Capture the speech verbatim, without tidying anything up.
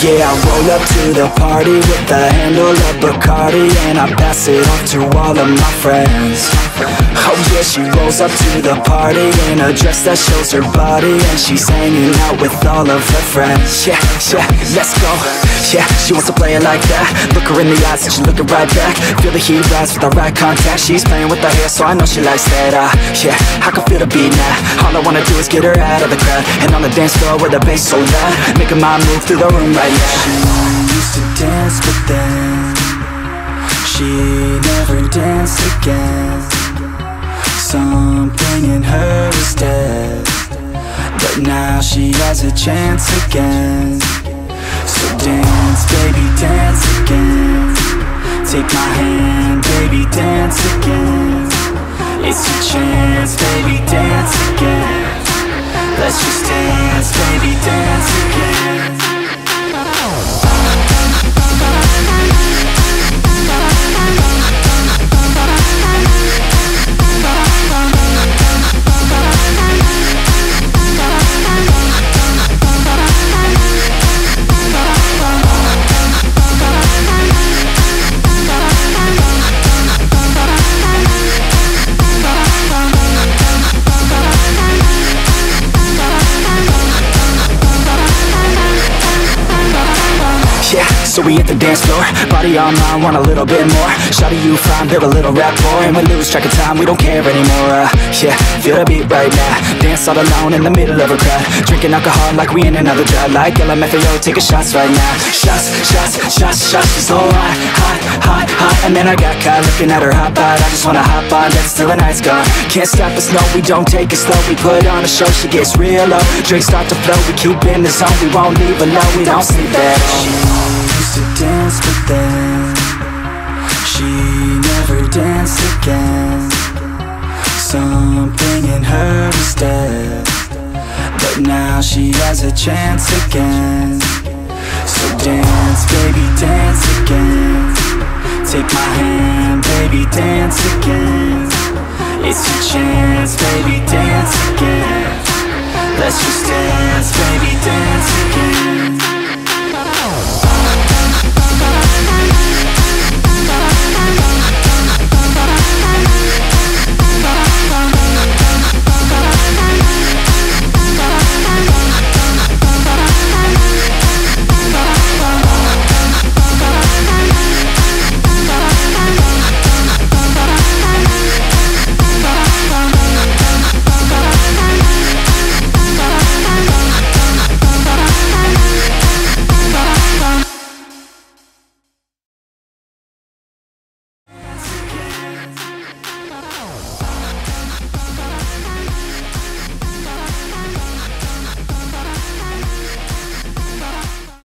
yeah, I roll up to the party with the handle of Bacardi, and I pass it off to all of my friends. Oh yeah, she rolls up to the party in a dress that shows her body, and she's hanging out with all of her friends. Yeah, yeah, let's go. Yeah, she wants to play it like that. Look her in the eyes and she's looking right back. Feel the heat rise with the right contact. She's playing with her hair so I know she likes that. Ah, yeah, I can feel the beat now. All I wanna do is get her out of the crowd, and on the dance floor with the bass so loud, making my move through the room. Right now. She used to dance, but then she never danced again. Something in her was dead, but now she has a chance again. So dance, baby, dance again. Take my hand, baby, dance again. It's your chance, baby, dance again. Let's just dance, baby, dance again. So we hit the dance floor, body on mine, want a little bit more. Shawty, you fine, build a little rapport, and we lose track of time, we don't care anymore. uh, Yeah, feel the beat right now. Dance all alone in the middle of a crowd, drinking alcohol like we in another drought. Like L M F A O, taking shots right now. Shots, shots, shots, shots, she's so hot, hot, hot, hot. And then I got caught looking at her hot bod. I just wanna hop on, that's till the night's gone. Can't stop us, no, we don't take it slow. We put on a show, she gets real low. Drinks start to flow, we keep in the zone. We won't leave alone, we don't sleep at all. She used to dance, but then she never danced again. Something in her was dead, but now she has a chance again. So dance, baby, dance again. Take my hand, baby, dance again. It's your chance, baby, dance again. Let's just dance, baby, dance again.